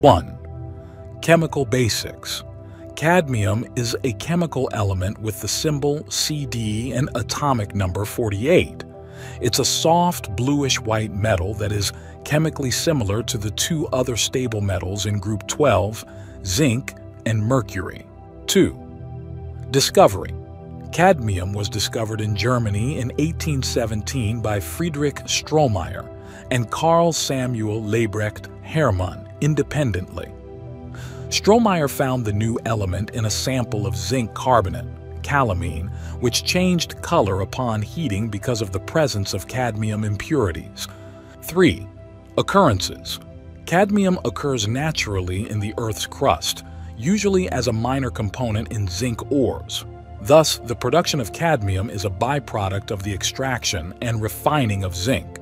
1. Chemical basics. Cadmium is a chemical element with the symbol Cd and atomic number 48. It's a soft bluish-white metal that is chemically similar to the two other stable metals in group 12, zinc and mercury. 2. Discovery. Cadmium was discovered in Germany in 1817 by Friedrich Stromeyer and Karl Samuel Leberecht Hermann independently. Stromeyer found the new element in a sample of zinc carbonate, calamine, which changed color upon heating because of the presence of cadmium impurities. 3. Occurrences. Cadmium occurs naturally in the Earth's crust, usually as a minor component in zinc ores. Thus, the production of cadmium is a byproduct of the extraction and refining of zinc.